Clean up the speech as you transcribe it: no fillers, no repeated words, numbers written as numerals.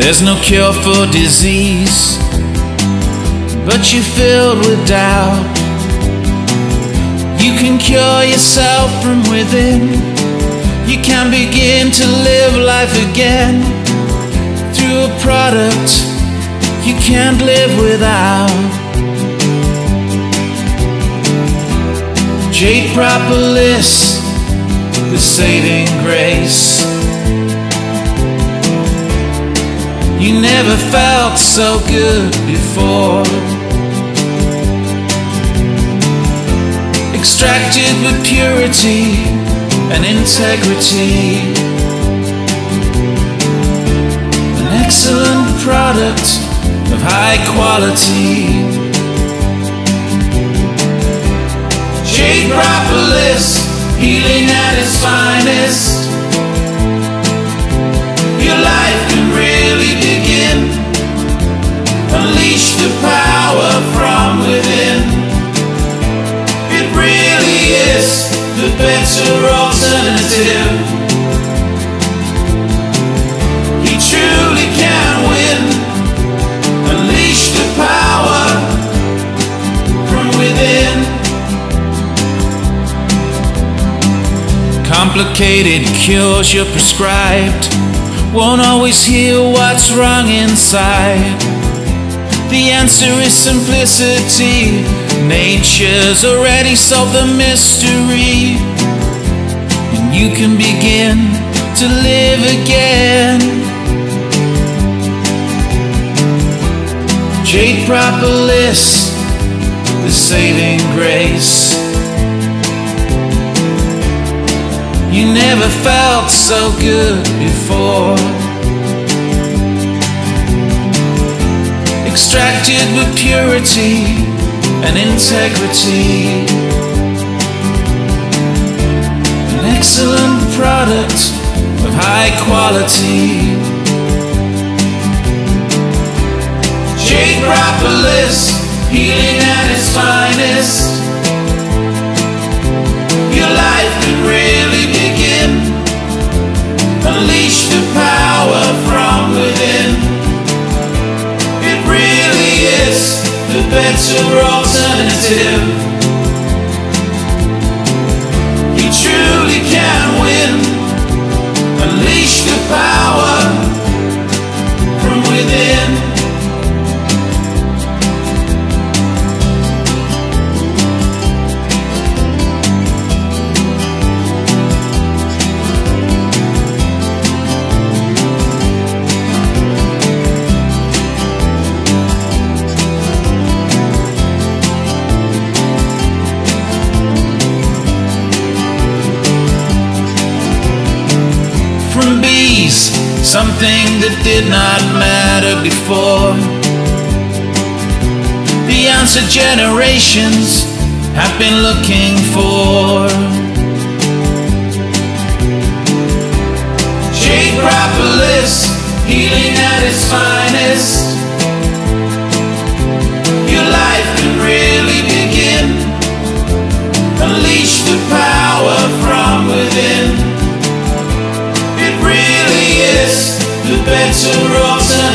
There's no cure for disease, but you're filled with doubt. You can cure yourself from within. You can begin to live life again through a product you can't live without. Jade Propolis, the saving grace. You never felt so good before. Extracted with purity and integrity, an excellent product of high quality. Jade Propolis, healing at its finest. Your life can really begin. Unleash the power from within. It really is the better alternative. You truly can win. Unleash the power from within. Complicated cures you're prescribed won't always heal what's wrong inside. The answer is simplicity. Nature's already solved the mystery, and you can begin to live again. Jade Propolis, the saving grace. You never felt so good before. Extracted with purity and integrity, an excellent product of high quality. Jade Propolis, healing at its finest. Your life could really begin. Unleash the power from within. It really is the better alternative. You truly can win. Unleash the power from within. From bees, something that did not matter before. The answer generations have been looking for. Jade Propolis, healing at its finest. Your life can really begin. Unleash the power from within. It's the better option.